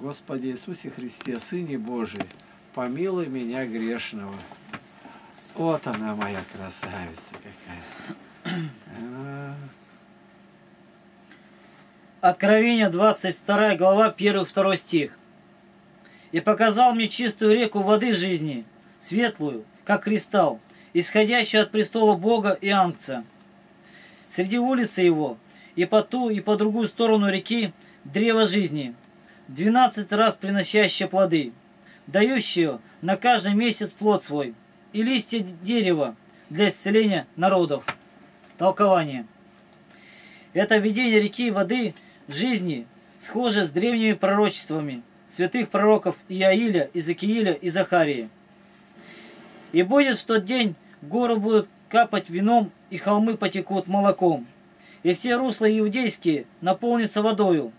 Господи Иисусе Христе, Сыне Божий, помилуй меня грешного. Вот она, моя красавица какая. Откровение 22 глава, 1-2 стих. «И показал мне чистую реку воды жизни, светлую, как кристалл, исходящую от престола Бога и Агнца. Среди улицы его, и по ту, и по другую сторону реки, древо жизни, 12 раз приносящее плоды, дающее на каждый месяц плод свой, и листья дерева для исцеления народов». Толкование. Это видение реки воды жизни, схоже с древними пророчествами святых пророков Иоиля, Иезекииля и Захарии. «И будет в тот день, горы будут капать вином, и холмы потекут молоком, и все русла иудейские наполнятся водою,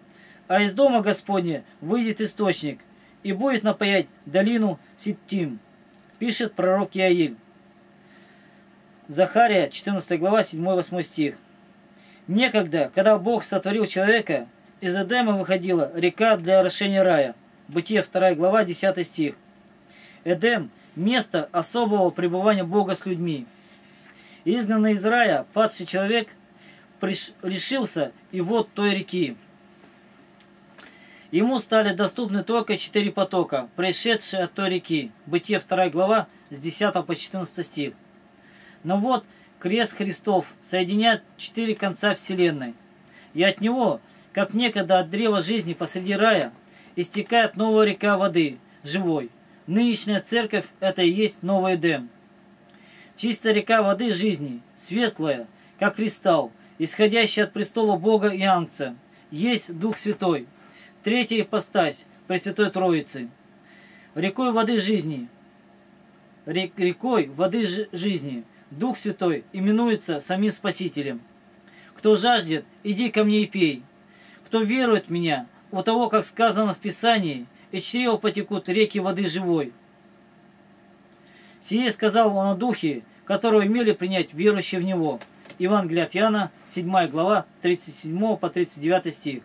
а из дома Господня выйдет источник, и будет напоять долину Ситтим», пишет пророк Иоиль. Захария, 14 глава, 7-8 стих. «Некогда, когда Бог сотворил человека, из Эдема выходила река для орошения рая». Бытие 2 глава, 10 стих. Эдем – место особого пребывания Бога с людьми. Изгнанный из рая, падший человек лишился и вот той реки. Ему стали доступны только 4 потока, происшедшие от той реки. Бытие 2 глава, с 10 по 14 стих. Но вот крест Христов соединяет 4 конца вселенной. И от него, как некогда от древа жизни посреди рая, истекает новая река воды, живой. Нынешняя церковь – это и есть новый Эдем. Чистая река воды жизни, светлая, как кристалл, исходящая от престола Бога и Агнца, есть Дух Святой, третья ипостась Пресвятой Троицы. Рекой воды жизни Дух Святой именуется самим Спасителем. «Кто жаждет, иди ко мне и пей. Кто верует в меня, у того, как сказано в Писании, из чрева потекут реки воды живой». Сие сказал он о Духе, которого имели принять верующие в него. Евангелие от Иоанна, 7 глава, 37 по 39 стих.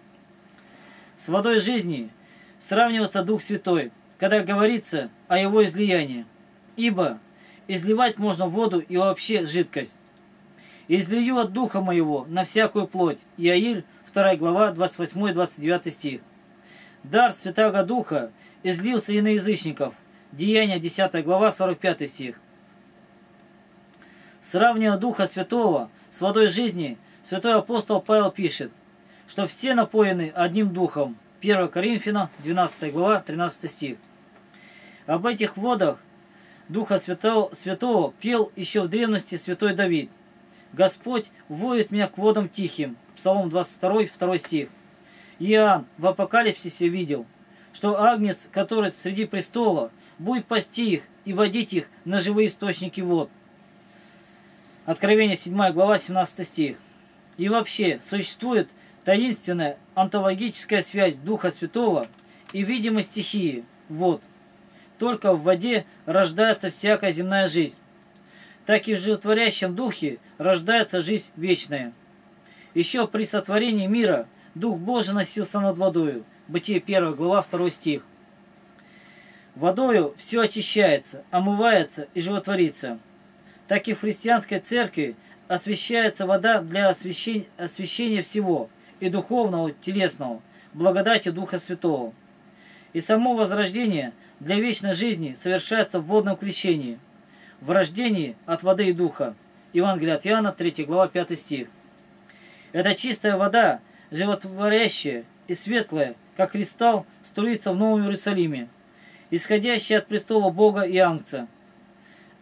С водой жизни сравнивается Дух Святой, когда говорится о его излиянии. Ибо изливать можно воду и вообще жидкость. «Излию от Духа моего на всякую плоть». Иоиль, 2 глава, 28-29 стих. Дар Святаго Духа излился и на язычников. Деяние, 10 глава, 45 стих. Сравнивая Духа Святого с водой жизни, святой апостол Павел пишет, что все напоены одним Духом. 1 Коринфянам, 12 глава, 13 стих. Об этих водах Духа Святого пел еще в древности святой Давид. «Господь вводит меня к водам тихим». Псалом 22, 2 стих. Иоанн в Апокалипсисе видел, что Агнец, который среди престола, будет пасти их и водить их на живые источники вод. Откровение 7 глава, 17 стих. И вообще существует таинственная онтологическая связь Духа Святого и видимой стихии вод. Только в воде рождается всякая земная жизнь. Так и в животворящем Духе рождается жизнь вечная. Еще при сотворении мира Дух Божий носился над водою. Бытие 1 глава, 2 стих. Водою все очищается, омывается и животворится. Так и в христианской церкви освящается вода для освящения всего, и духовного, и телесного, благодатью Духа Святого. И само возрождение для вечной жизни совершается в водном крещении, в рождении от воды и духа. Евангелие от Иоанна, 3 глава, 5 стих. Эта чистая вода, животворящая и светлая, как кристалл, струится в Новом Иерусалиме, исходящая от престола Бога и Агнца.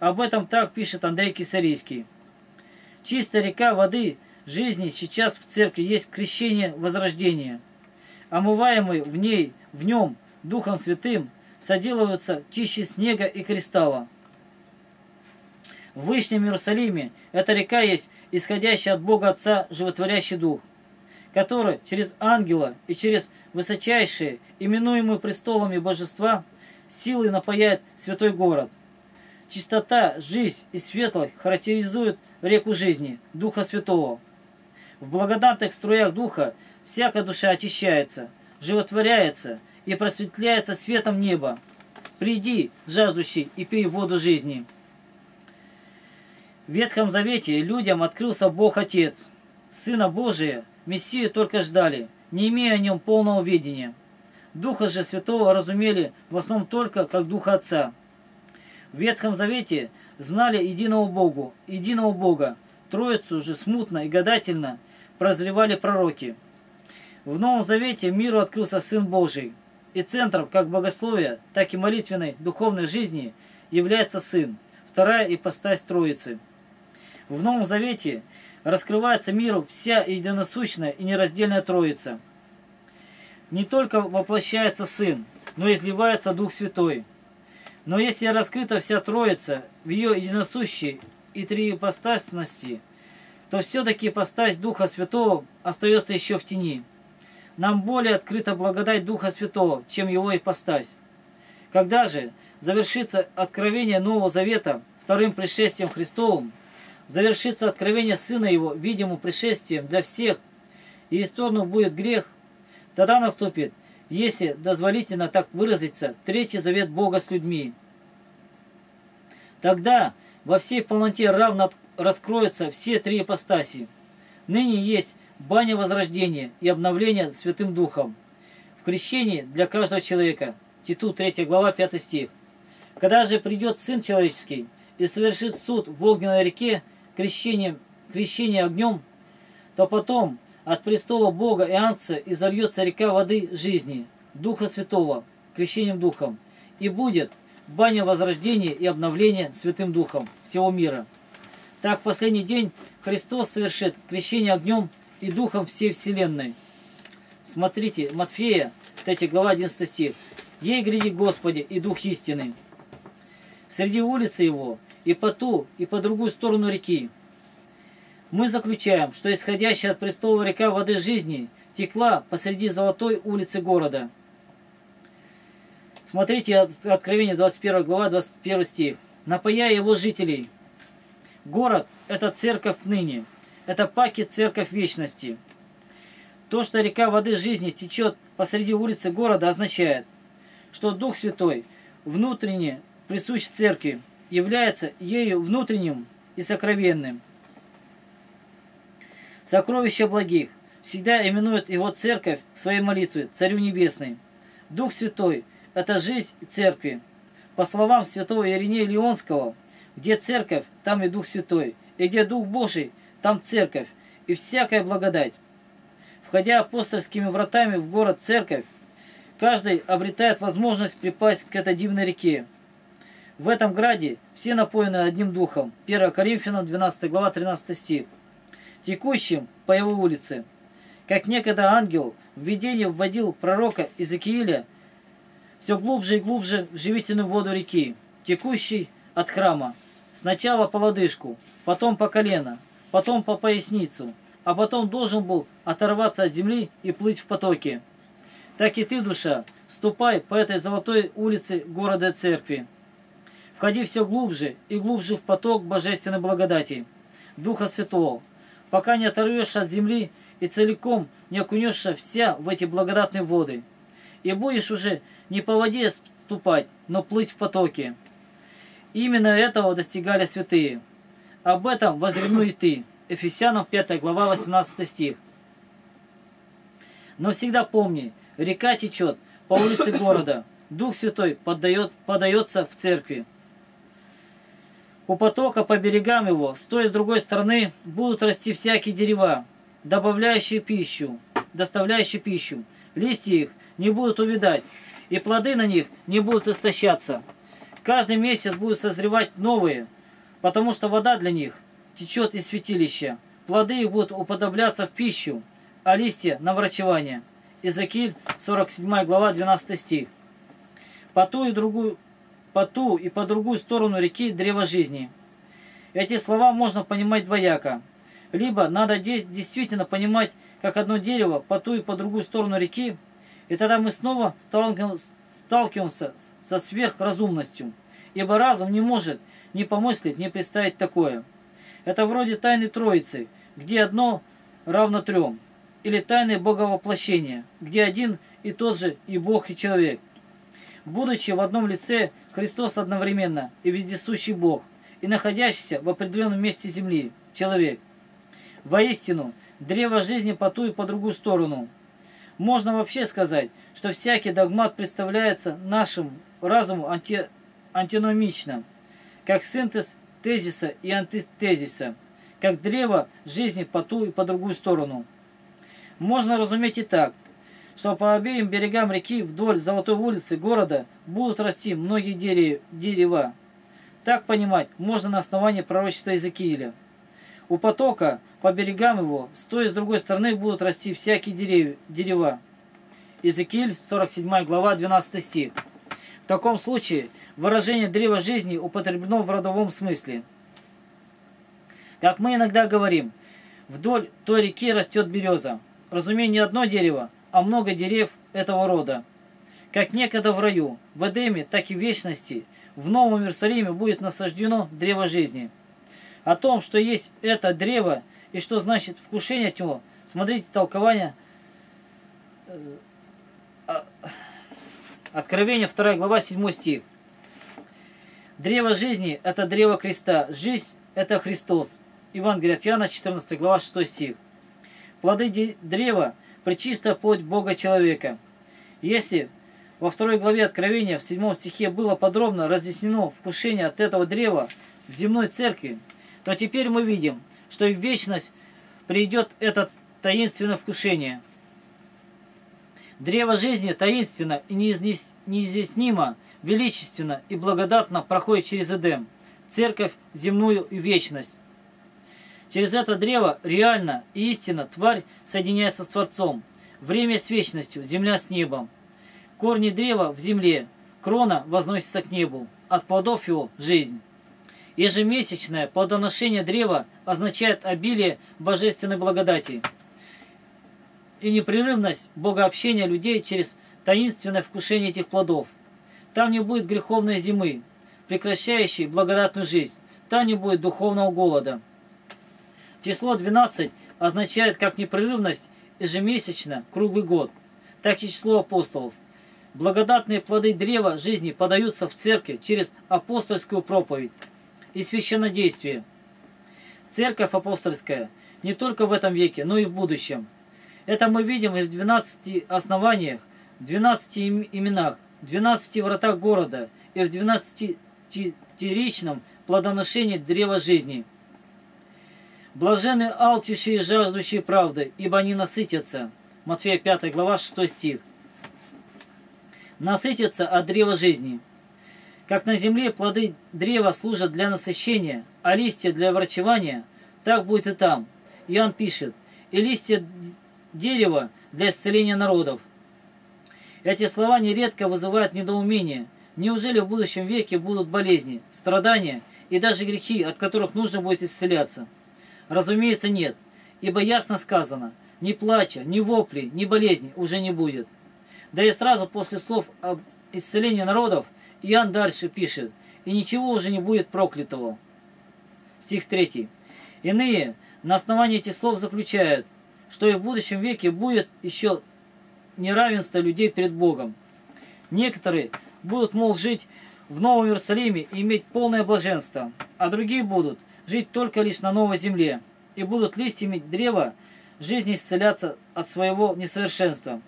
Об этом так пишет Андрей Кесарийский. «Чистая река воды жизни сейчас в церкви есть крещение возрождения. Омываемый в нем Духом Святым соделываются чище снега и кристалла». В Вышнем Иерусалиме эта река есть исходящая от Бога Отца животворящий Дух, который через ангела и через высочайшие, именуемые престолами божества, силой напояет святой город. Чистота, жизнь и светлость характеризуют реку жизни, Духа Святого. В благодатных струях Духа всякая душа очищается, животворяется и просветляется светом неба. Приди, жаждущий, и пей воду жизни». В Ветхом Завете людям открылся Бог Отец. Сына Божия, Мессию, только ждали, не имея о нем полного видения. Духа же Святого разумели в основном только как Духа Отца. В Ветхом Завете знали единого Бога, Троицу же смутно и гадательно прозревали пророки. В Новом Завете миру открылся Сын Божий, и центром как богословия, так и молитвенной духовной жизни является Сын, вторая ипостась Троицы. В Новом Завете раскрывается миру вся единосущная и нераздельная Троица. Не только воплощается Сын, но и изливается Дух Святой. Но если раскрыта вся Троица в ее единосущей и триипостасности, то все-таки ипостась Духа Святого остается еще в тени. Нам более открыта благодать Духа Святого, чем его ипостась. Когда же завершится откровение Нового Завета вторым пришествием Христовым, завершится откровение Сына Его видимым пришествием для всех, и исторгнут будет грех, тогда наступит, если дозволительно так выразиться, Третий Завет Бога с людьми. Тогда во всей полноте равно раскроются все три ипостаси. Ныне есть баня возрождения и обновления Святым Духом в крещении для каждого человека. Титу 3 глава 5 стих. Когда же придет Сын Человеческий и совершит суд в огненной реке крещение огнем, то потом от престола Бога и Агнца изольется река воды жизни, Духа Святого, крещением Духом, и будет баня возрождения и обновления Святым Духом всего мира. Так в последний день Христос совершит крещение огнем и Духом всей Вселенной. Смотрите, Матфея, 3 глава 11 стих. «Ей гряди, Господи, и Дух истины, среди улицы Его, и по ту, и по другую сторону реки». Мы заключаем, что исходящая от престола река воды жизни текла посреди золотой улицы города. Смотрите Откровение 21 глава 21 стих. «Напоя его жителей». Город – это церковь ныне, это паки церковь вечности. То, что река воды жизни течет посреди улицы города, означает, что Дух Святой, внутренне присущ церкви, является ею внутренним и сокровенным. Сокровище благих всегда именует его церковь в своей молитве Царю Небесной. Дух Святой – это жизнь церкви. По словам святого Иринея Лионского, где церковь, там и Дух Святой, и где Дух Божий, там церковь, и всякая благодать. Входя апостольскими вратами в город церковь, каждый обретает возможность припасть к этой дивной реке. В этом граде все напоены одним духом. 1 Коринфянам 12 глава 13 стих. Текущим по его улице. Как некогда ангел в видении вводил пророка Иезекииля все глубже и глубже в живительную воду реки, текущей от храма. Сначала по лодыжку, потом по колено, потом по поясницу, а потом должен был оторваться от земли и плыть в потоке. Так и ты, душа, ступай по этой золотой улице города церкви. Входи все глубже и глубже в поток божественной благодати, Духа Святого, пока не оторвешься от земли и целиком не окунешься вся в эти благодатные воды. И будешь уже не по воде ступать, но плыть в потоке. Именно этого достигали святые. Об этом возревнуй и ты. Ефесянам 5 глава 18 стих. Но всегда помни, река течет по улице города. Дух Святой подается в церкви. У потока по берегам его, с той и с другой стороны, будут расти всякие дерева, доставляющие пищу. Листья их не будут увядать, и плоды на них не будут истощаться. Каждый месяц будут созревать новые, потому что вода для них течет из святилища. Плоды их будут уподобляться в пищу, а листья на врачевание. Иезекииль, 47 глава, 12 стих. По ту и по другую сторону реки древо жизни. Эти слова можно понимать двояко. Либо надо действительно понимать, как одно дерево по ту и по другую сторону реки, и тогда мы снова сталкиваемся со сверхразумностью, ибо разум не может ни помыслить, ни представить такое. Это вроде тайны Троицы, где одно равно трем, или тайны боговоплощения, где один и тот же и Бог, и человек. Будучи в одном лице, Христос одновременно и вездесущий Бог, и находящийся в определенном месте земли человек. Воистину, древо жизни по ту и по другую сторону. Можно вообще сказать, что всякий догмат представляется нашему разуму антиномично, как синтез тезиса и антитезиса, как древо жизни по ту и по другую сторону. Можно разуметь и так, что по обеим берегам реки вдоль Золотой улицы города будут расти многие дерева. Так понимать можно на основании пророчества Иезекииля. У потока по берегам его с той и с другой стороны будут расти всякие дерева. Иезекииль, 47 глава, 12 стих. В таком случае выражение «древа жизни» употреблено в родовом смысле. Как мы иногда говорим, вдоль той реки растет береза. Разумею, не одно дерево, а много дерев этого рода. Как некогда в раю, в Эдеме, так и в вечности, в Новом Иерусалиме будет насаждено древо жизни. О том, что есть это древо и что значит вкушение от него, смотрите толкование Откровение 2 глава 7 стих. Древо жизни – это древо креста, жизнь – это Христос. Евангелие от Иоанна, 14 глава 6 стих. Плоды древа – пречистая плоть Бога-человека. Если во 2 главе Откровения в 7 стихе было подробно разъяснено вкушение от этого древа в земной церкви, то теперь мы видим, что и в вечность придет это таинственное вкушение. Древо жизни таинственно и неизъяснимо, величественно и благодатно проходит через Эдем, церковь, земную и вечность. Через это древо реально и истинно тварь соединяется с Творцом, время с вечностью, земля с небом. Корни древа в земле, крона возносится к небу, от плодов его – жизнь. Ежемесячное плодоношение древа означает обилие божественной благодати и непрерывность богообщения людей через таинственное вкушение этих плодов. Там не будет греховной зимы, прекращающей благодатную жизнь. Там не будет духовного голода. Число 12 означает как непрерывность ежемесячно, круглый год, так и число апостолов. Благодатные плоды древа жизни подаются в церкви через апостольскую проповедь и священнодействие. Церковь апостольская не только в этом веке, но и в будущем. Это мы видим и в 12 основаниях, 12 именах, 12 вратах города и в 12-ричном плодоношении древа жизни. Блаженны алчущие и жаждущие правды, ибо они насытятся. Матфея 5 глава 6 стих. Насытятся от древа жизни. Как на земле плоды древа служат для насыщения, а листья для врачевания, так будет и там. Иоанн пишет, и листья дерева для исцеления народов. Эти слова нередко вызывают недоумение. Неужели в будущем веке будут болезни, страдания и даже грехи, от которых нужно будет исцеляться? Разумеется, нет, ибо ясно сказано, ни плача, ни вопли, ни болезни уже не будет. Да и сразу после слов об исцелении народов Иоанн дальше пишет, и ничего уже не будет проклятого. Стих 3. Иные на основании этих слов заключают, что и в будущем веке будет еще неравенство людей перед Богом. Некоторые будут, мол, жить в Новом Иерусалиме и иметь полное блаженство, а другие будут жить только лишь на новой земле и будут листьями древа жизни исцеляться от своего несовершенства.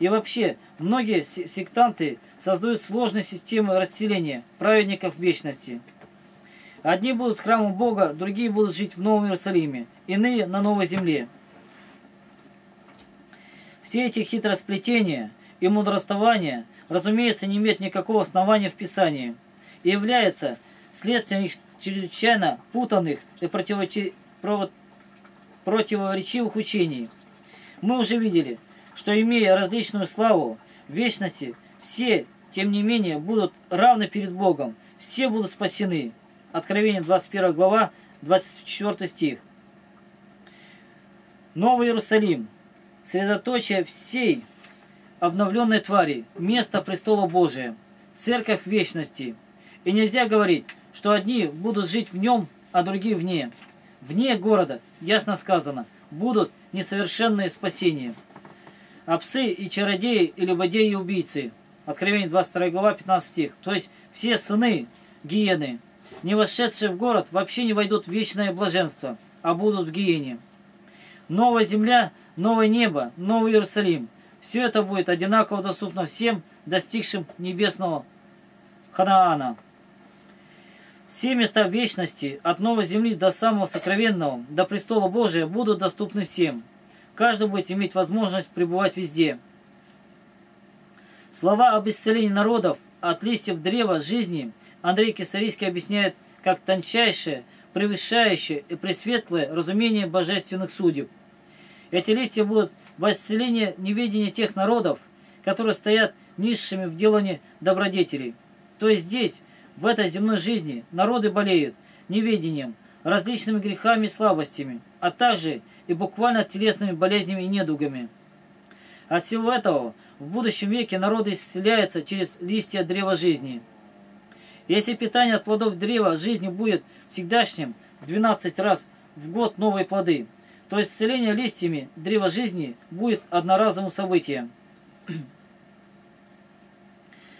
И вообще, многие сектанты создают сложные системы расселения праведников вечности. Одни будут в храме Бога, другие будут жить в Новом Иерусалиме, иные на новой земле. Все эти хитросплетения и мудрствования, разумеется, не имеют никакого основания в Писании и являются следствием их чрезвычайно путанных и противоречивых учений. Мы уже видели, что, имея различную славу в вечности, все, тем не менее, будут равны перед Богом, все будут спасены. Откровение 21 глава, 24 стих. Новый Иерусалим, средоточие всей обновленной твари, место престола Божия, церковь вечности. И нельзя говорить, что одни будут жить в нем, а другие вне. Вне города, ясно сказано, будут несовершенные в спасении. А псы и чародеи, и любодеи, и убийцы. Откровение 22 глава, 15 стих. То есть все сыны гиены, не вошедшие в город, вообще не войдут в вечное блаженство, а будут в гиене. Новая земля, новое небо, новый Иерусалим. Все это будет одинаково доступно всем, достигшим небесного Ханаана. Все места вечности, от новой земли до самого сокровенного, до престола Божия, будут доступны всем. Каждый будет иметь возможность пребывать везде. Слова об исцелении народов от листьев древа жизни Андрей Кесарийский объясняет как тончайшее, превышающее и пресветлое разумение божественных судеб. Эти листья будут во исцеление неведения тех народов, которые стоят низшими в делании добродетелей. То есть здесь, в этой земной жизни, народы болеют неведением, различными грехами и слабостями, а также и буквально телесными болезнями и недугами. От всего этого в будущем веке народы исцеляются через листья древа жизни. Если питание от плодов древа жизни будет всегдашним, 12 раз в год новые плоды, то исцеление листьями древа жизни будет одноразовым событием.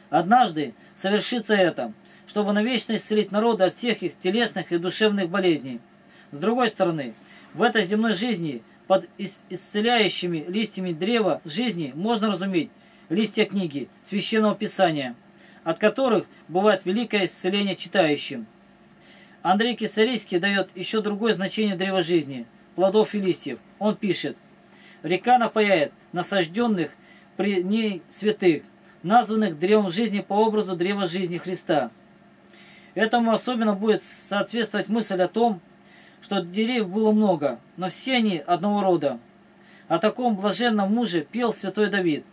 Однажды совершится это, чтобы навечно исцелить народы от всех их телесных и душевных болезней. С другой стороны, в этой земной жизни под исцеляющими листьями древа жизни можно разуметь листья книги, священного писания, от которых бывает великое исцеление читающим. Андрей Кесарийский дает еще другое значение древа жизни, плодов и листьев. Он пишет: «Река напояет насажденных при ней святых, названных древом жизни по образу древа жизни Христа». Этому особенно будет соответствовать мысль о том, что деревьев было много, но все они одного рода. О таком блаженном муже пел святой Давид.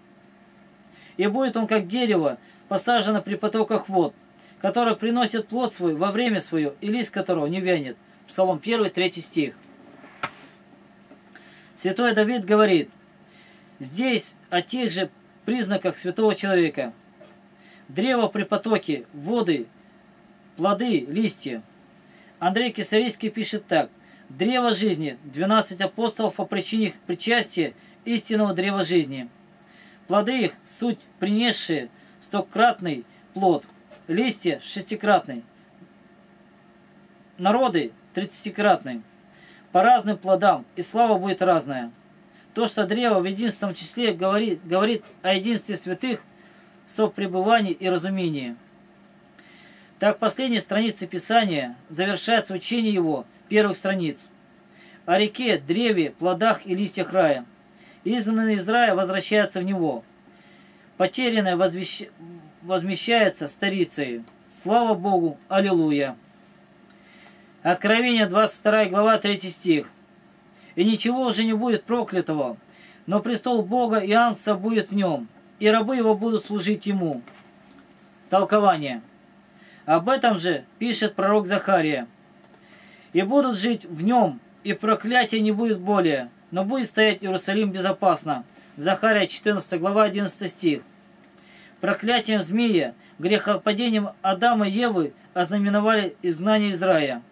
«И будет он как дерево, посажено при потоках вод, которое приносит плод свой во время свое, и лист которого не вянет». Псалом 1, 3 стих. Святой Давид говорит здесь о тех же признаках святого человека. Древо при потоке, воды, плоды, листья. Андрей Кесарийский пишет так: «Древо жизни, 12 апостолов по причине их причастия истинного древа жизни. Плоды их, суть принесшие, стократный плод, листья шестикратный, народы тридцатикратный. По разным плодам, и слава будет разная». То, что древо в единственном числе говорит о единстве святых в сопребывании и разумении. Так, последние страницы Писания завершаются учение его первых страниц о реке, древе, плодах и листьях рая. Изгнанные из рая возвращаются в него. Потерянное возмещается старицей. Слава Богу! Аллилуйя! Откровение 22 глава, 3 стих. «И ничего уже не будет проклятого, но престол Бога и Агнца будет в нем, и рабы его будут служить ему». Толкование. Об этом же пишет пророк Захария: «И будут жить в нем, и проклятия не будет более, но будет стоять Иерусалим безопасно». Захария 14 глава, 11 стих. Проклятием змея, грехопадением Адама и Евы ознаменовали изгнание из рая.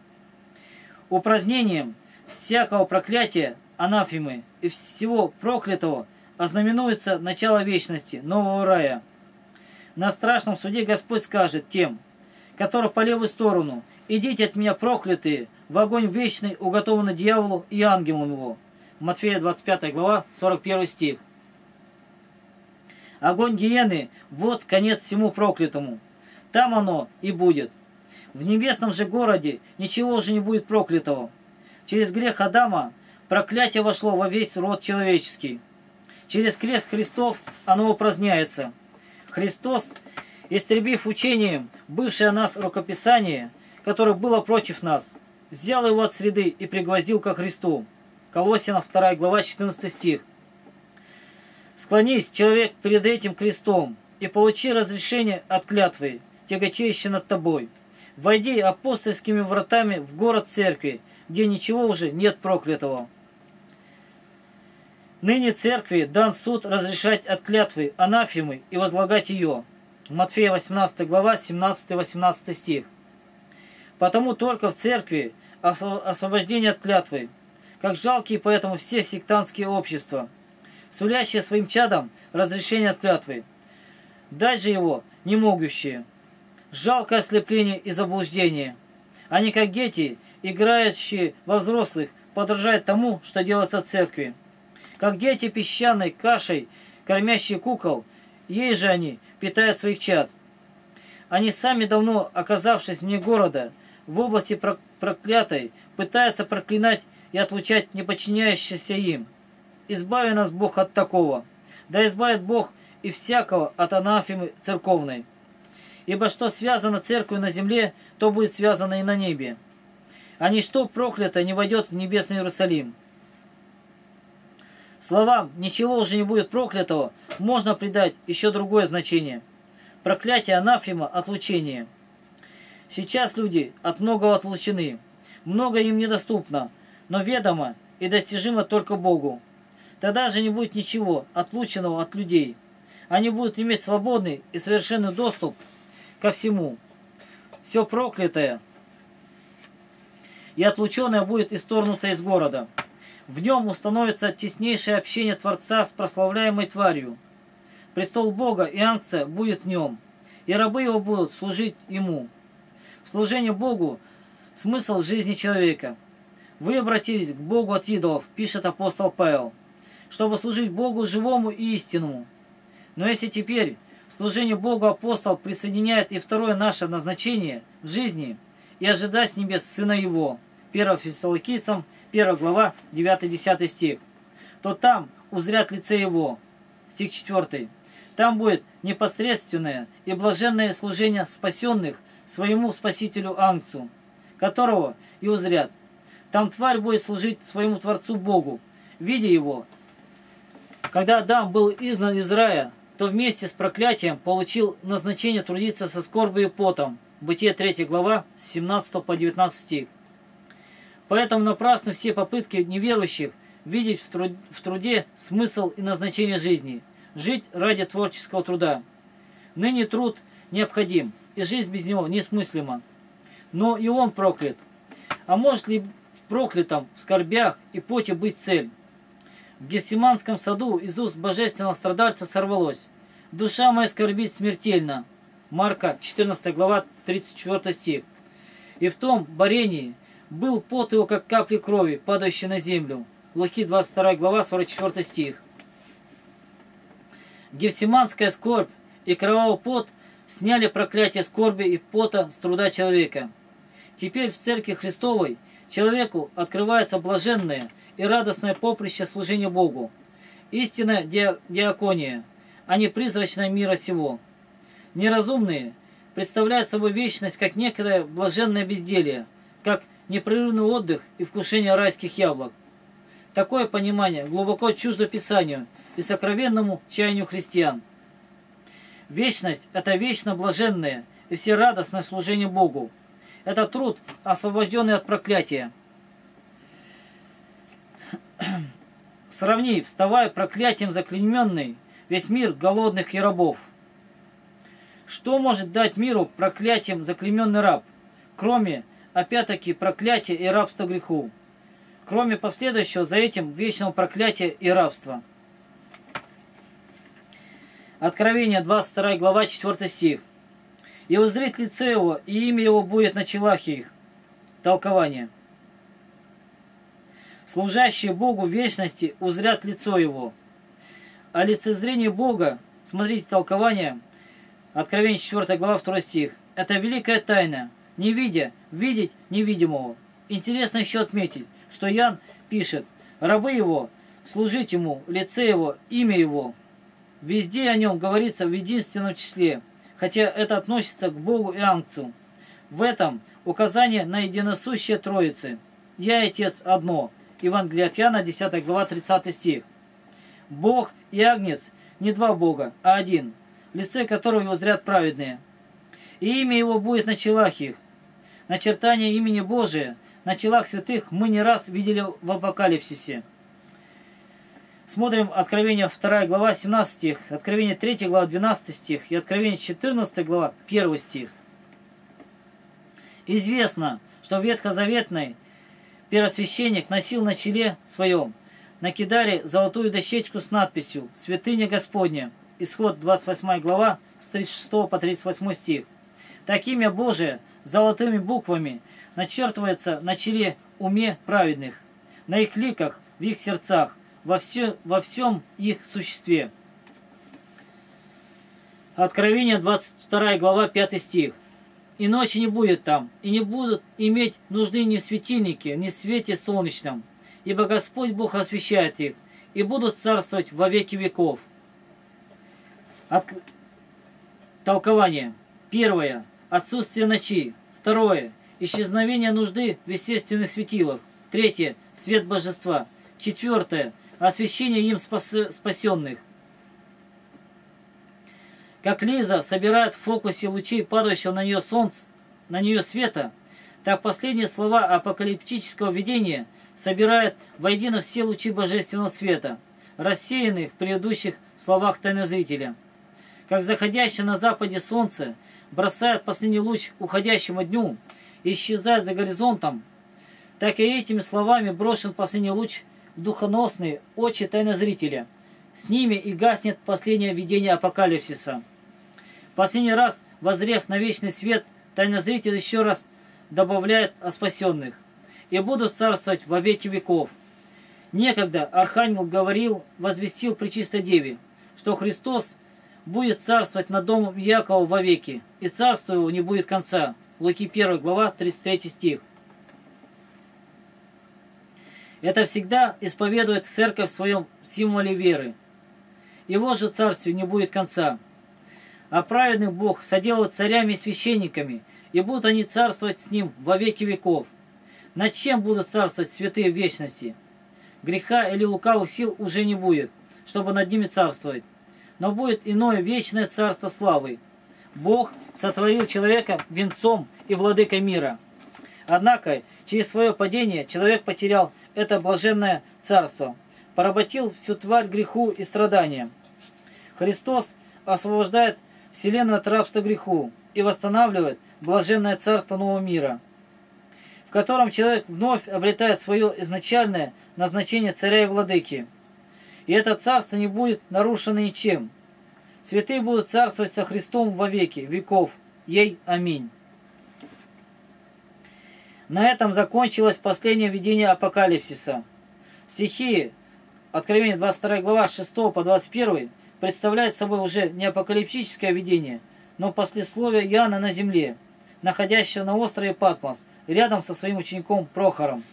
Упразднением всякого проклятия, анафемы и всего проклятого ознаменуется начало вечности, нового рая. На страшном суде Господь скажет тем, который по левую сторону: «Идите от меня, проклятые, в огонь вечный, уготованный дьяволу и ангелам его». Матфея 25 глава, 41 стих. Огонь гиены – вот конец всему проклятому. Там оно и будет. В небесном же городе ничего уже не будет проклятого. Через грех Адама проклятие вошло во весь род человеческий. Через крест Христов оно упраздняется. Христос, истребив учением бывшее о нас рукописание, которое было против нас, взял его от среды и пригвоздил ко Христу. Колосина 2 глава, 14 стих. «Склонись, человек, перед этим крестом, и получи разрешение от клятвы, тягочеющей над тобой. Войди апостольскими вратами в город церкви, где ничего уже нет проклятого». Ныне церкви дан суд разрешать от клятвы, анафемы и возлагать ее. Матфея 18 глава, 17-18 стих. «Потому только в церкви освобождение от клятвы, как жалкие поэтому все сектантские общества, сулящие своим чадам разрешение от клятвы, дать же его не могущие. Жалкое ослепление и заблуждение. Они, как дети, играющие во взрослых, подражают тому, что делается в церкви. Как дети песчаной кашей, кормящие кукол, ей же они питают своих чад. Они сами, давно оказавшись вне города, в области проклятой, пытаются проклинать и отлучать неподчиняющихся им. Избави нас, Бог, от такого, да избавит Бог и всякого от анафемы церковной. Ибо что связано церковью на земле, то будет связано и на небе. А ничто проклято не войдет в небесный Иерусалим. Словам «ничего уже не будет проклятого» можно придать еще другое значение. Проклятие, анафема, отлучение. Сейчас люди от многого отлучены. Много им недоступно, но ведомо и достижимо только Богу. Тогда же не будет ничего отлученного от людей. Они будут иметь свободный и совершенный доступ ко всему. Все проклятое и отлученное будет исторгнуто из города. В нем установится теснейшее общение Творца с прославляемой тварью. Престол Бога и Агнца будет в нем, и рабы его будут служить ему. В служении Богу смысл жизни человека. «Вы обратились к Богу от идолов», пишет апостол Павел, «чтобы служить Богу живому и истинному». Но если теперь в служении Богу апостол присоединяет и второе наше назначение в жизни и ожидать с небес Сына Его, 1 Фессалоникийцам, 1 глава, 9-10 стих, то там узрят лице Его, стих 4. Там будет непосредственное и блаженное служение спасенных своему Спасителю Агнцу, которого и узрят. Там тварь будет служить своему Творцу Богу, видя Его. Когда Адам был изгнан из рая, то вместе с проклятием получил назначение трудиться со скорбью и потом. Бытие 3 глава, с 17 по 19 стих. Поэтому напрасны все попытки неверующих видеть в труде смысл и назначение жизни, жить ради творческого труда. Ныне труд необходим, и жизнь без него несмыслима. Но и он проклят. А может ли в проклятом, в скорбях и поте быть цель? В Гефсиманском саду из уст божественного страдальца сорвалось: «Душа моя скорбит смертельно». Марка 14 глава 34 стих. И в том борении был пот его, как капли крови, падающей на землю. Луки 22 глава 44 стих. Гефсиманская скорбь и кровавый пот сняли проклятие скорби и пота с труда человека. Теперь в Церкви Христовой человеку открывается блаженное и радостное поприще служения Богу, истинная диакония, а не призрачная мира сего. Неразумные представляют собой вечность как некое блаженное безделье, как непрерывный отдых и вкушение райских яблок. Такое понимание глубоко чуждо Писанию и сокровенному чаянию христиан. Вечность – это вечно блаженное и всерадостное служение Богу. Это труд, освобожденный от проклятия. Сравни, вставая проклятием заклейменный, весь мир голодных и рабов. Что может дать миру проклятием заклейменный раб, кроме, опять-таки, проклятия и рабства греху, кроме последующего за этим вечного проклятия и рабства? Откровение 22 глава 4 стих. «И узрит лице его, и имя его будет на челах их». Толкование. Служащие Богу в вечности узрят лицо его. О лицезрении Бога, смотрите толкование, Откровение 4 глава 2 стих. Это великая тайна, не видя, видеть невидимого. Интересно еще отметить, что Иоанн пишет: «Рабы его, служить ему, лице его, имя его». Везде о нем говорится в единственном числе, хотя это относится к Богу и Агнцу. В этом указание на единосущие Троицы. «Я и Отец одно». Евангелие от Иоанна, 10 глава, 30 стих. Бог и Агнец не два Бога, а один, лице которого узрят праведные. И имя его будет на челах их. Начертание имени Божия на челах святых мы не раз видели в Апокалипсисе. Смотрим Откровение 2 глава 17 стих, Откровение 3 глава 12 стих и Откровение 14 глава 1 стих. Известно, что в ветхозаветной первосвященник носил на челе своем, на кидаре, золотую дощечку с надписью «Святыня Господня». Исход 28 глава, с 36 по 38 стих. Так имя Божие золотыми буквами начертывается на челе уме праведных, на их ликах, в их сердцах, во всем их существе. Откровение 22 глава, 5 стих. «И ночи не будет там, и не будут иметь нужды ни в светильнике, ни в свете солнечном, ибо Господь Бог освещает их, и будут царствовать во веки веков». Толкование. Первое. Отсутствие ночи. Второе. Исчезновение нужды в естественных светилах. Третье. Свет божества. Четвертое. Освящение им спасенных. Как Лиза собирает в фокусе лучей падающего на нее солнца, на нее света, так последние слова апокалиптического видения собирают воедино все лучи божественного света, рассеянные в предыдущих словах тайнозрителя. Как заходящее на западе солнце бросает последний луч уходящему дню и исчезает за горизонтом, так и этими словами брошен последний луч в духоносные очи тайнозрителя. С ними и гаснет последнее видение апокалипсиса. Последний раз, воззрев на вечный свет, тайнозритель еще раз добавляет о спасенных. «И будут царствовать во веки веков». Некогда Архангел говорил, возвестил Пречистой Деве, что Христос будет царствовать над домом Иакова вовеки, и царство его не будет конца. Луки 1 глава, 33 стих. Это всегда исповедует Церковь в своем символе веры. Его же царствию не будет конца. А праведный Бог соделает царями и священниками, и будут они царствовать с Ним во веки веков. Над чем будут царствовать святые в вечности? Греха или лукавых сил уже не будет, чтобы над ними царствовать. Но будет иное вечное царство славы. Бог сотворил человека венцом и владыкой мира. Однако через свое падение человек потерял это блаженное царство, поработил всю тварь греху и страдания. Христос освобождает вселенную от рабства греху и восстанавливает блаженное царство нового мира, в котором человек вновь обретает свое изначальное назначение царя и владыки. И это царство не будет нарушено ничем. Святые будут царствовать со Христом во веки веков. Ей аминь. На этом закончилось последнее видение апокалипсиса. Стихи Откровение 22 глава 6 по 21 представляют собой уже не апокалиптическое видение, но послесловие Иоанна на земле, находящего на острове Патмос, рядом со своим учеником Прохором.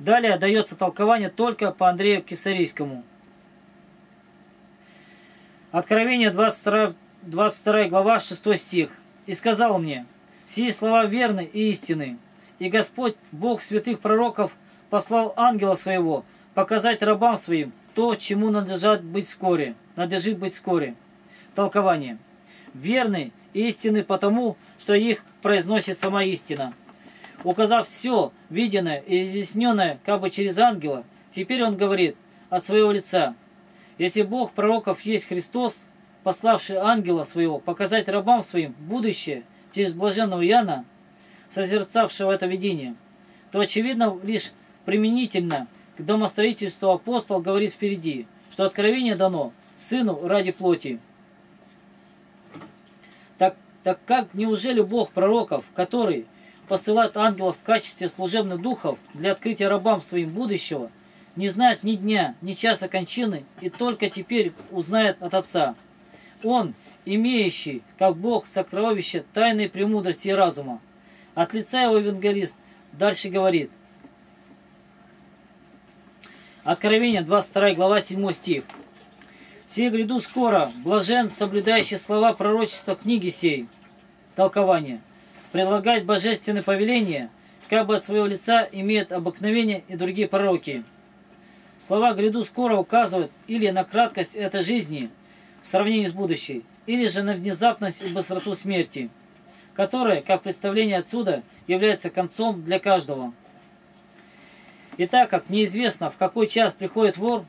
Далее дается толкование только по Андрею Кесарийскому. Откровение 22 глава 6 стих. «И сказал мне: сии слова верны и истины. И Господь, Бог святых пророков, послал ангела своего показать рабам своим то, чему надлежит быть вскоре. Толкование. Верны и истины потому, что их произносит сама истина. Указав все виденное и изъясненное как бы через ангела, теперь он говорит от своего лица. Если Бог пророков есть Христос, пославший ангела своего показать рабам своим будущее через блаженного Иоанна, созерцавшего это видение, то очевидно лишь применительно к домостроительству апостол говорит впереди, что откровение дано сыну ради плоти. Так как неужели Бог пророков, который посылает ангелов в качестве служебных духов для открытия рабам своим будущего, не знает ни дня, ни часа кончины и только теперь узнает от Отца? Он, имеющий, как Бог, сокровище тайной премудрости и разума. От лица его евангелист дальше говорит. Откровение 22 глава 7 стих. «Сей гряду скоро, блажен, соблюдающий слова пророчества книги сей». Толкование. Предлагает божественное повеление, как бы от своего лица имеет обыкновение и другие пророки. Слова «гряду скоро» указывают или на краткость этой жизни в сравнении с будущей, или же на внезапность и быстроту смерти, которая, как представление отсюда, является концом для каждого. И так как неизвестно, в какой час приходит вор,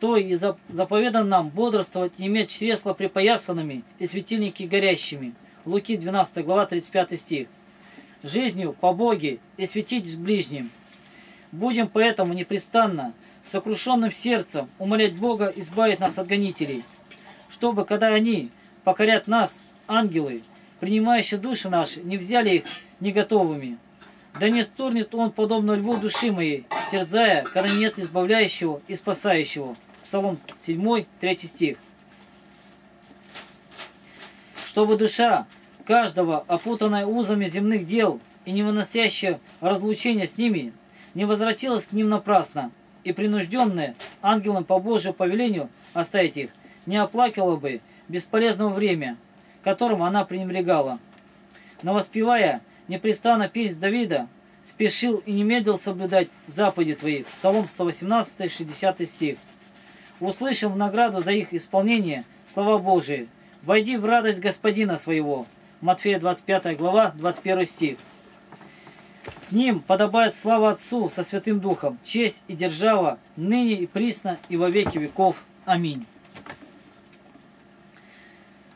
то и заповедано нам бодрствовать и иметь чресла припоясанными и светильники горящими. Луки 12 глава 35 стих. жизнью по Боге и светить ближним. Будем поэтому непрестанно, с сокрушенным сердцем умолять Бога избавить нас от гонителей, чтобы, когда они покорят нас, ангелы, принимающие души наши, не взяли их неготовыми. Да не сторнет он, подобно льву, души моей, терзая, когда нет избавляющего и спасающего. Псалом 7, 3 стих. Чтобы душа каждого, опутанная узами земных дел и невыносящая разлучение с ними, не возвратилась к ним напрасно, и принужденная ангелом по Божьему повелению оставить их, не оплакивала бы бесполезного время, которым она пренебрегала. Но воспевая непрестанно песнь Давида, спешил и не медлил соблюдать заповеди твои. Псалом 118, 60 стих. Услышим в награду за их исполнение слова Божии. Войди в радость Господина своего. Матфея 25 глава, 21 стих. С ним подобает слава Отцу со Святым Духом, честь и держава, ныне и присно и во веки веков. Аминь.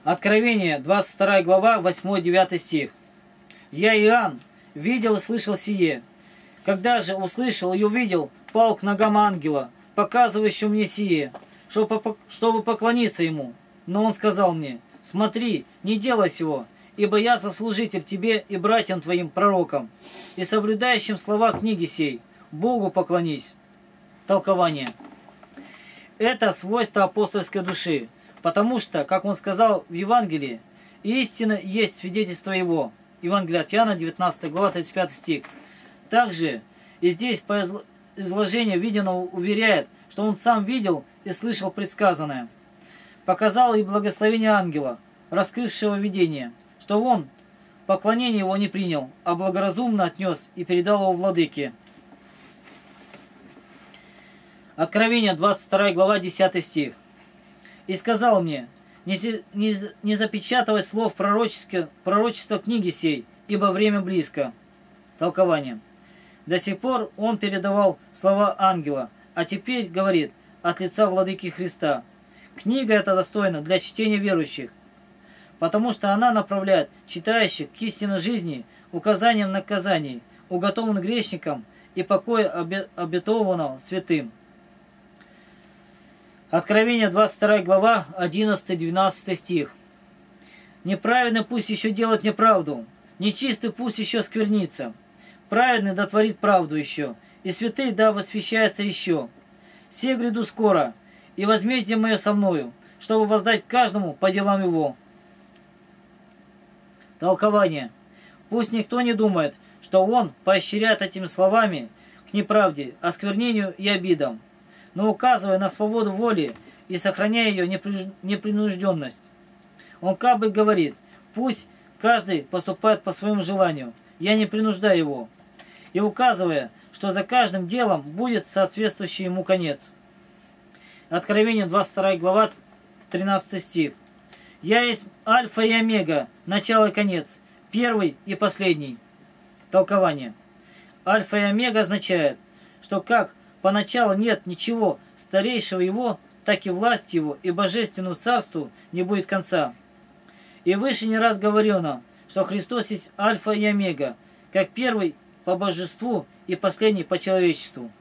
Откровение 22 глава, 8-9 стих. «Я, Иоанн, видел и слышал сие. Когда же услышал и увидел, пал к ногам ангела, показывающего мне сие, чтобы поклониться ему. Но он сказал мне: смотри, не делай сего, ибо я сослужитель тебе и братьям твоим пророкам, и соблюдающим слова книги сей, Богу поклонись». Толкование. Это свойство апостольской души, потому что, как он сказал в Евангелии, истина есть свидетельство его. Евангелие от Иоанна, 19 глава, 35 стих. Также и здесь по изложению виденного уверяет, что он сам видел и слышал предсказанное. Показало и благословение ангела, раскрывшего видение, что он поклонение его не принял, а благоразумно отнес и передал его владыке. Откровение 22 глава, 10 стих. «И сказал мне: не запечатывай слов пророчества книги сей, ибо время близко». Толкование. До сих пор он передавал слова ангела, а теперь говорит от лица владыки Христа. Книга эта достойна для чтения верующих, потому что она направляет читающих к истинной жизни, указанием наказаний, уготован грешникам и покоя обетованного святым. Откровение 22 глава, 11-12 стих. «Неправедный пусть еще делает неправду, нечистый пусть еще сквернится, праведный да творит правду еще, и святый да восхищается еще. Се гряду скоро, и возмездие мое со мною, чтобы воздать каждому по делам его». Толкование. Пусть никто не думает, что он поощряет этими словами к неправде, осквернению и обидам, но указывая на свободу воли и сохраняя ее непринужденность. Он как бы говорит: пусть каждый поступает по своему желанию, я не принуждаю его, и указывая, что за каждым делом будет соответствующий ему конец. Откровение 22 глава, 13 стих. «Я есть Альфа и Омега, начало и конец, первый и последний». Толкование. Альфа и Омега означает, что как поначалу нет ничего старейшего его, так и власть его и божественному царству не будет конца. И выше не раз говорено, что Христос есть Альфа и Омега, как первый по божеству и последний по человечеству.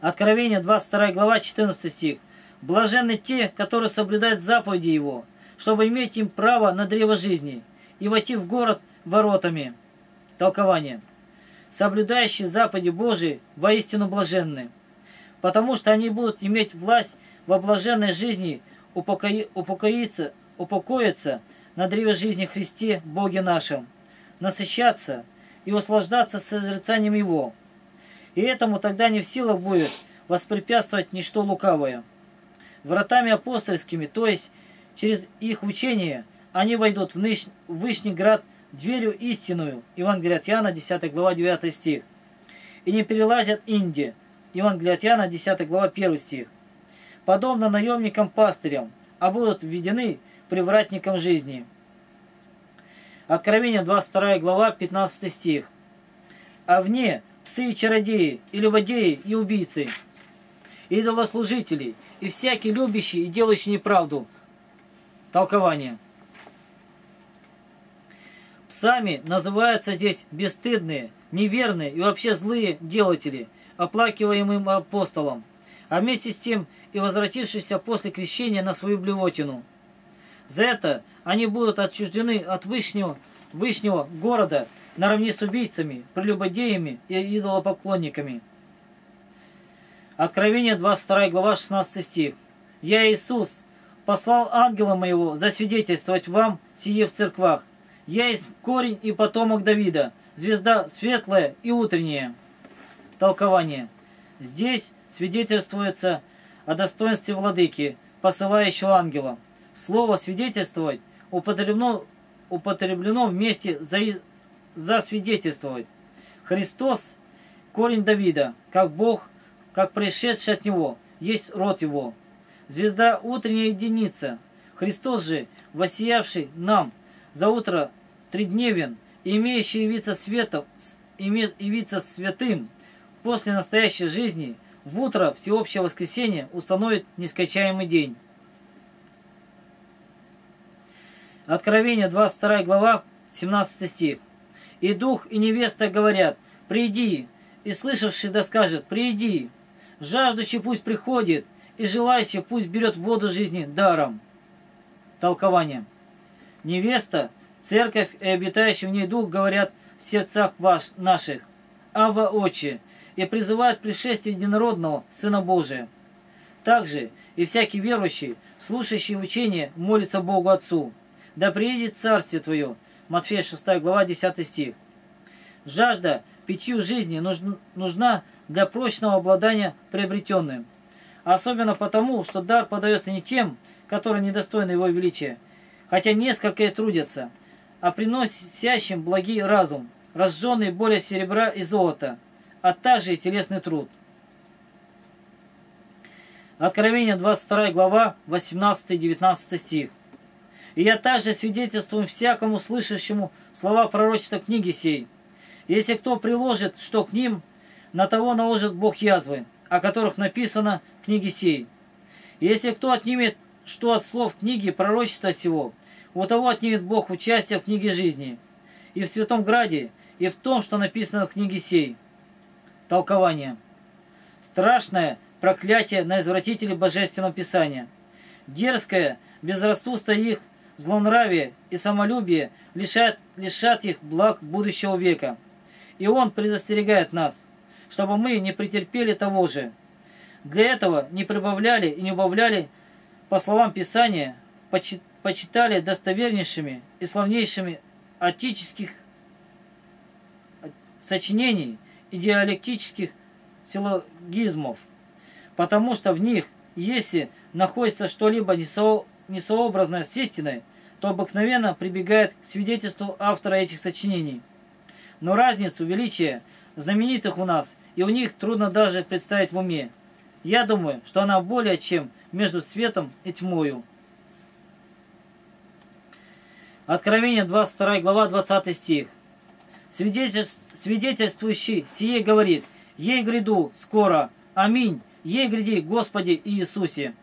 Откровение 22 глава, 14 стих. «Блаженны те, которые соблюдают заповеди его, чтобы иметь им право на древо жизни и войти в город воротами». Толкование. Соблюдающие заповеди Божии воистину блаженны, потому что они будут иметь власть во блаженной жизни упокоиться на древе жизни Христе, Боге нашем, насыщаться и услаждаться созерцанием Его. И этому тогда не в силах будет воспрепятствовать ничто лукавое. Вратами апостольскими, то есть через их учение, они войдут в Вышний град дверью истинную. Евангелие от Иоанна, 10 глава, 9 стих. «И не перелазят инде». Евангелие от Иоанна, 10 глава, 1 стих. «Подобно наемникам-пастырям, а будут введены привратникам жизни». Откровение 22 глава, 15 стих. «А вне псы и чародеи, и любодеи, и убийцы, и идолослужители, и всякий любящий и делающий неправду». Толкование. Сами называются здесь бесстыдные, неверные и вообще злые делатели, оплакиваемым апостолом, а вместе с тем и возвратившиеся после крещения на свою блевотину. За это они будут отчуждены от вышнего города наравне с убийцами, прелюбодеями и идолопоклонниками. Откровение 22 глава 16 стих. «Я, Иисус, послал ангела моего засвидетельствовать вам сие в церквах. Я есть корень и потомок Давида, звезда светлая и утренняя». Толкование. Здесь свидетельствуется о достоинстве владыки, посылающего ангела. Слово «свидетельствовать» употреблено вместе «засвидетельствовать». Христос – корень Давида, как Бог, как пришедший от Него, есть род Его. Звезда – утренняя единица. Христос же, воссиявший нам за утро тридневен, имеющий явиться святым после настоящей жизни, в утро всеобщее воскресенье установит нескончаемый день. Откровение 22 глава 17 стих. «И дух, и невеста говорят: приди, и слышавший да скажет: приди, жаждущий пусть приходит, и желающий пусть берет воду жизни даром». Толкование. Невеста, церковь и обитающий в ней дух говорят в сердцах наших: «Ава, Отче», и призывают пришествие единородного Сына Божия. Также и всякий верующий, слушающий учение, молится Богу Отцу: «Да приедет Царствие Твое». Матфея 6 глава 10 стих. Жажда питью жизни нужна для прочного обладания приобретенным. Особенно потому, что дар подается не тем, которые недостойны его величия, хотя несколько и трудятся, а приносящим благий разум, разжженный более серебра и золота, а также и телесный труд. Откровение 22 глава 18-19 стих. «И я также свидетельствую всякому слышащему слова пророчества книги сей. Если кто приложит что к ним, на того наложит Бог язвы, о которых написано в книге сей. Если кто отнимет что от слов книги пророчества сего, у того отнимет Бог участие в книге жизни, и в Святом Граде, и в том, что написано в книге сей». Толкование. Страшное проклятие на извратителей Божественного Писания. Дерзкое безрассудство их, злонравие и самолюбие лишат их благ будущего века. И он предостерегает нас, чтобы мы не претерпели того же. Для этого не прибавляли и не убавляли, по словам Писания, почитали достовернейшими и славнейшими отеческих сочинений и диалектических силлогизмов, потому что в них, если находится что-либо несообразное с истиной, то обыкновенно прибегает к свидетельству автора этих сочинений. Но разницу величия знаменитых у нас и у них трудно даже представить в уме. Я думаю, что она более чем между светом и тьмою. Откровение 22 глава 20 стих. «Свидетельствующий сие говорит: ей гряду скоро, аминь, ей гряди, Господи Иисусе».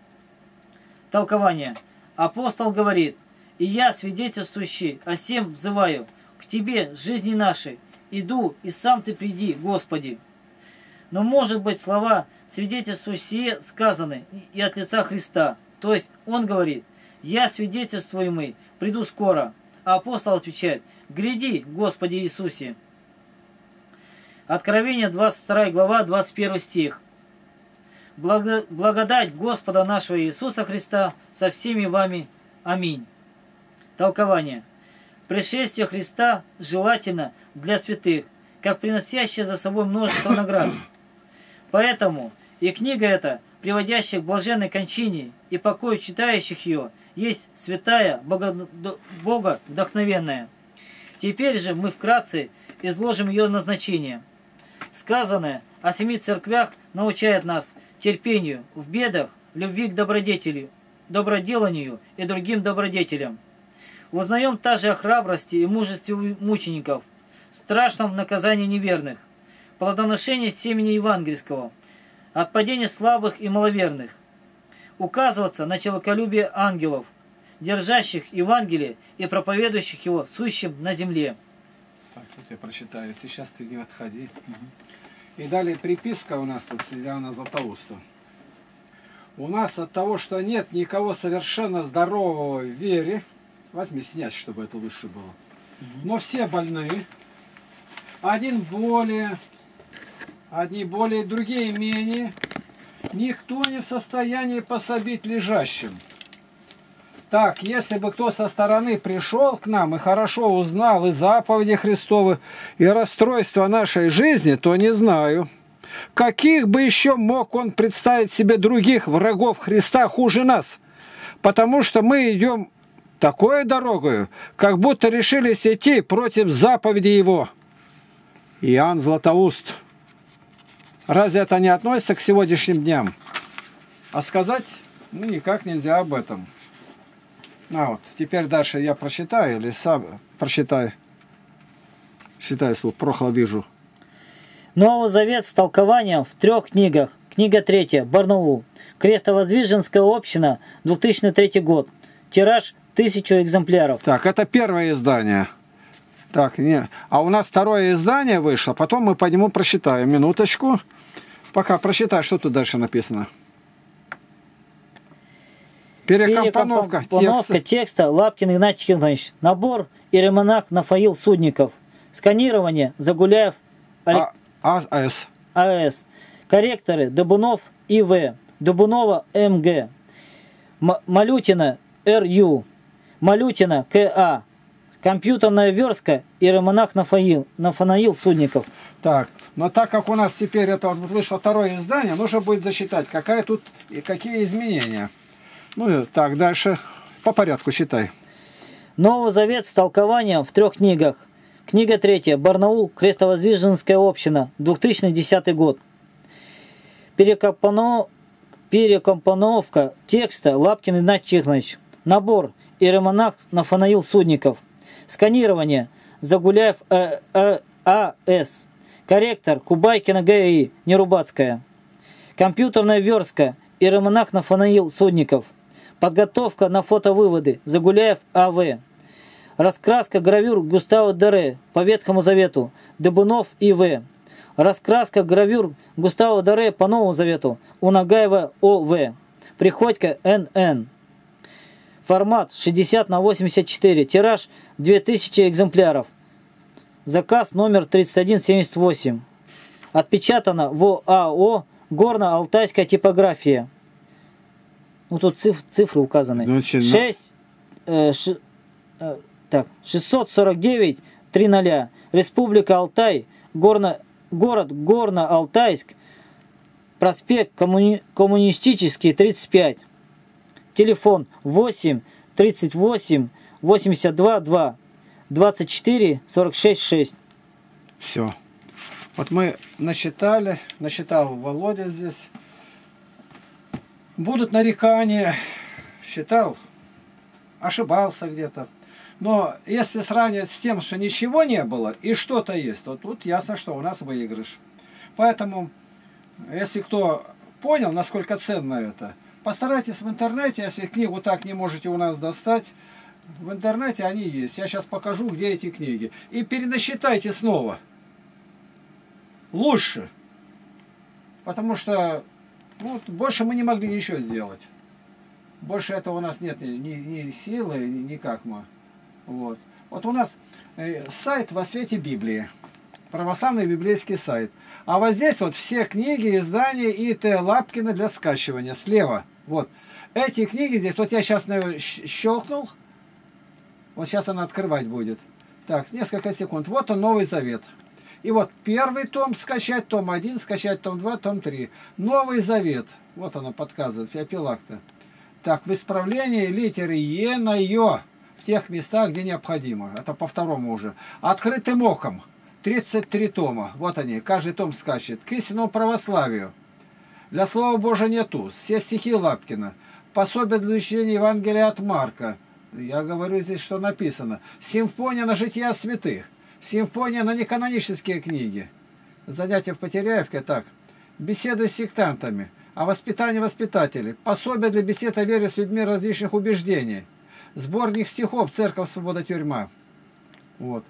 Толкование. Апостол говорит: «И я, свидетельствующий, о сем взываю, к Тебе, жизни нашей, иду, и сам Ты приди, Господи». Но, может быть, слова «свидетельствующие» сказаны и от лица Христа. То есть он говорит: «Я, свидетельствуемый, приду скоро». А апостол отвечает: «Гряди, Господи Иисусе». Откровение 22 глава 21 стих. «Благодать Господа нашего Иисуса Христа со всеми вами. Аминь». Толкование. Пришествие Христа желательно для святых, как приносящее за собой множество наград. Поэтому и книга эта, приводящая к блаженной кончине и покою читающих ее, есть святая, боговдохновенная. Теперь же мы вкратце изложим ее назначение. Сказанное о семи церквях научает нас терпению в бедах, любви к добродетелю, доброделанию и другим добродетелям. Узнаем также о храбрости и мужестве мучеников, страшном наказании неверных, плодоношении семени евангельского, от падения слабых и маловерных. Указываться на человеколюбие ангелов, держащих Евангелие и проповедующих его сущим на земле. Так, тут я прочитаю. Сейчас ты не отходи. Угу. И далее приписка у нас тут с Иоанна Златоуста. У нас от того, что нет никого совершенно здорового в вере, возьми снять, чтобы это лучше было. Угу. Но все больные. Одни более, другие менее. Никто не в состоянии пособить лежащим. Так, если бы кто со стороны пришел к нам и хорошо узнал и заповеди Христовы, и расстройства нашей жизни, то не знаю, каких бы еще мог он представить себе других врагов Христа хуже нас, потому что мы идем такой дорогою, как будто решились идти против заповеди Его. Иоанн Златоуст. Разве это не относится к сегодняшним дням? А сказать, ну, никак нельзя об этом. А вот, теперь дальше я прочитаю или сам прочитаю. Считаю слух, прохло вижу. Новый Завет с толкованием в трех книгах. Книга 3. Барнаул. Крестовозвиженская община. 2003 год. Тираж 1000 экземпляров. Так, это первое издание. Так, не. А у нас второе издание вышло. Потом мы по нему прочитаем. Минуточку. Пока прочитаю, что тут дальше написано. Перекомпоновка текста Лапкин Игнатий Тихонович. Набор Иеромонах Нафанаил Судников. Сканирование Загуляев А.С. Корректоры Дебунов И.В., Дубунова М.Г., Малютина Р.Ю., Малютина К.А. Компьютерная верстка Иеромонах Нафанаил Судников. Так, но так как у нас теперь это вышло второе издание, нужно будет зачитать, какая тут и какие изменения. Ну и так, дальше по порядку считай. Новый Завет с толкованием в трех книгах. Книга 3. Барнаул. Крестовозвиженская община. 2010 год. Перекомпоновка текста Лапкин Игнатий Тихонович. Набор Иеромонах Нафанаил Судников. Сканирование Загуляев А.С. Корректор Кубайкина Г.И. Нерубацкая. Компьютерная верстка Иеромонах Нафанаил Судников. Подготовка на фотовыводы Загуляев А.В. Раскраска гравюр Густава Доре по Ветхому Завету. Дебунов И.В. Раскраска гравюр Густава Доре по Новому Завету. Унагаева О.В. Приходько Н.Н. Формат 60×84. Тираж 2000 экземпляров. Заказ номер 3178. Отпечатано в АО Горно-Алтайская типография. Ну, тут цифры указаны. Ну, 649-00. Республика Алтай. Город Горно-Алтайск. Проспект Коммунистический, 35. Телефон 8-38-82-2-24-46-6. Все. Вот мы насчитал Володя здесь. Будут нарекания, считал, ошибался где-то. Но если сравнивать с тем, что ничего не было и что-то есть, то тут ясно, что у нас выигрыш. Поэтому, если кто понял, насколько ценно это, постарайтесь в интернете, если книгу так не можете у нас достать, в интернете они есть. Я сейчас покажу, где эти книги. И перенасчитайте снова. Лучше. Потому что... Вот, больше мы не могли ничего сделать. Больше этого у нас нет ни силы, никак мы. Вот. Вот у нас сайт во Свете Библии. Православный библейский сайт. А вот здесь вот все книги, издания И.Т. Лапкина для скачивания. Слева. Вот. Эти книги здесь. Вот я сейчас на нее щелкнул. Вот сейчас она открывать будет. Так, несколько секунд. Вот он, Новый Завет. И вот первый том скачать, том 1, скачать, том 2, том 3. Новый Завет. Вот оно подсказывает, феопилакта. Так, в исправлении литеры Е на Ё в тех местах, где необходимо. Это по второму уже. Открытым оком. 33 тома. Вот они, каждый том скачет. К истинному православию. Для Слова Божия нету. Все стихи Лапкина. Пособие для изучения Евангелия от Марка. Я говорю здесь, что написано. Симфония на жития святых. Симфония на неканонические книги. Занятия в Потеряевке. Так. Беседы с сектантами. О воспитании воспитателей. Пособие для бесед о вере с людьми различных убеждений. Сборник стихов. Церковь, свобода, тюрьма. Вот.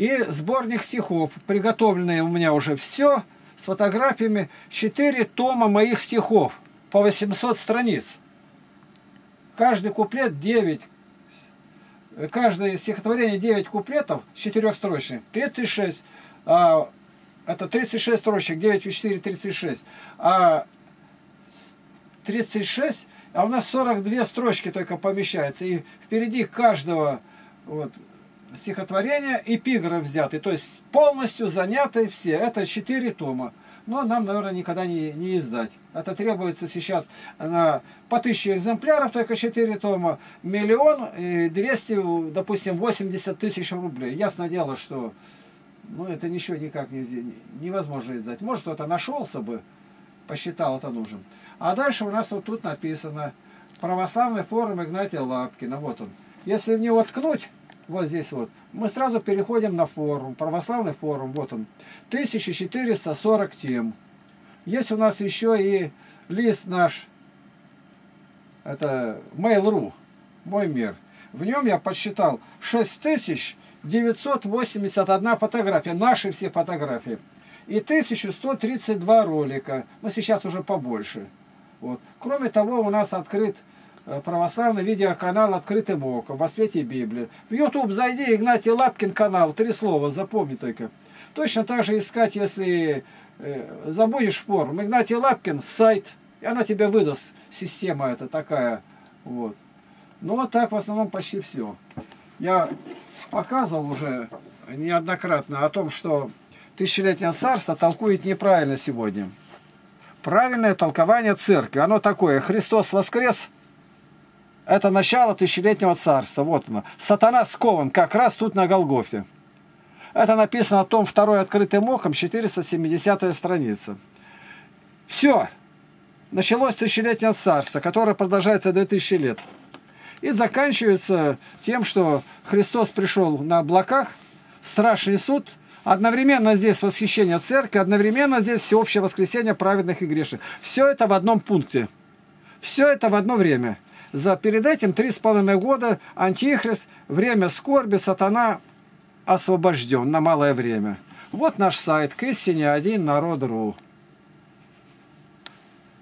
И сборник стихов, приготовленные у меня уже все, с фотографиями, 4 тома моих стихов, по 800 страниц. Каждый куплет 9, каждое стихотворение 9 куплетов, 4-строчных, 36, это 36 строчек, 9 в 4, 36, 36, а у нас 42 строчки только помещается, и впереди каждого вот, стихотворения эпиграф взятый, то есть полностью заняты все, это 4 тома. Но нам, наверное, никогда не издать. Это требуется сейчас на, по 1000 экземпляров, только 4 тома, 1 280 000, допустим, 80 000 рублей. Ясное дело, что ну, это ничего никак невозможно издать. Может, кто-то нашелся бы, посчитал это нужным. А дальше у нас вот тут написано «Православный форум Игнатия Лапкина». Вот он. Если в него ткнуть, вот здесь вот, мы сразу переходим на форум, православный форум, вот он, 1440 тем. Есть у нас еще и лист наш, это Mail.ru, мой мир. В нем я подсчитал 6981 фотография, наши все фотографии, и 1132 ролика, но сейчас уже побольше. Вот. Кроме того, у нас открыт православный видеоканал «Открытым оком» во Свете Библии. В YouTube зайди, Игнатий Лапкин канал, 3 слова, запомни только. Точно так же искать, если забудешь форум, Игнатий Лапкин, сайт, и она тебе выдаст, система эта такая. Вот. Ну вот так в основном почти все. Я показывал уже неоднократно о том, что Тысячелетнее царство толкует неправильно сегодня. Правильное толкование церкви, оно такое: Христос воскрес, это начало Тысячелетнего царства. Вот оно. Сатана скован как раз тут на Голгофе. Это написано о том 2 «Открытым оком», 470 страница. Все. Началось Тысячелетнее царство, которое продолжается 2000 лет. И заканчивается тем, что Христос пришел на облаках, страшный суд, одновременно здесь восхищение церкви, одновременно здесь всеобщее воскресение праведных и грешных. Все это в одном пункте. Все это в одно время. Перед этим 3,5 года антихрист, время скорби, сатана освобожден на малое время. Вот наш сайт к истине один народ.ру.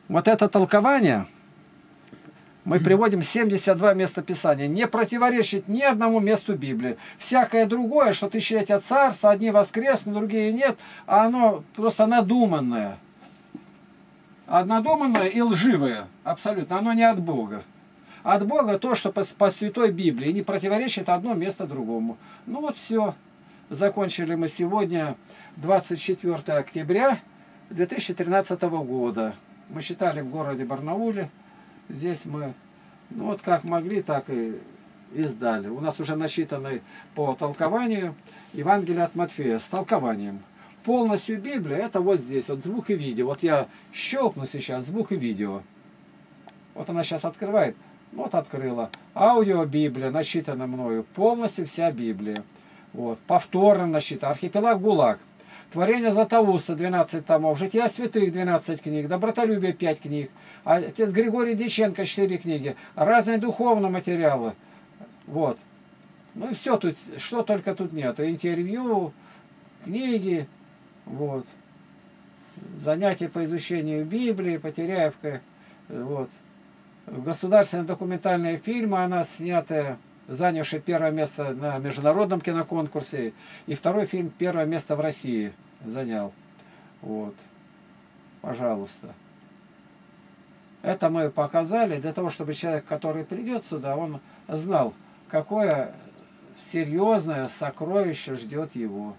Вот это толкование мы приводим 72 местописания. Не противоречит ни одному месту Библии. Всякое другое, что тысячелетие царства, одни воскреснут, другие нет, а оно просто надуманное. Однодуманное и лживое. Абсолютно. Оно не от Бога. От Бога то, что по Святой Библии, не противоречит одно место другому. Ну вот все. Закончили мы сегодня 24 октября 2013 года. Мы считали в городе Барнауле. Здесь мы, ну вот как могли, так и издали. У нас уже насчитаны по толкованию Евангелие от Матфея с толкованием. Полностью Библия, это вот здесь, вот звук и видео. Вот я щелкну сейчас, звук и видео. Вот она сейчас открывает. Вот открыла. Аудио Библия, насчитана мною. Полностью вся Библия. Вот. Повторно насчитана. Архипелаг ГУЛАГ. Творение Златоуста, 12 томов. Жития святых, 12 книг. Добротолюбие, 5 книг. Отец Григорий Дьяченко, 4 книги. Разные духовные материалы. Вот. Ну и все тут, что только тут нет. Интервью, книги, вот. Занятия по изучению Библии, Потеряевка. Вот. Государственные документальные фильмы, она снятая, занявшая 1 место на международном киноконкурсе, и 2 фильм 1 место в России занял. Вот. Пожалуйста. Это мы показали для того, чтобы человек, который придет сюда, он знал, какое серьезное сокровище ждет его.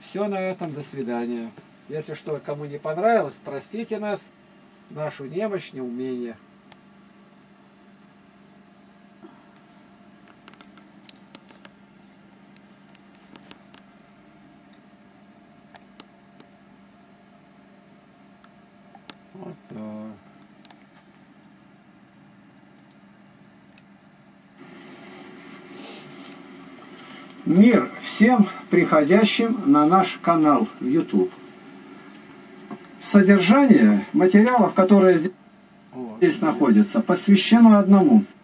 Все на этом. До свидания. Если что, кому не понравилось, простите нас, нашу немощь, неумение. Вот так. Мир всем приходящим на наш канал в YouTube. Содержание материалов, которые здесь находятся, посвящено одному –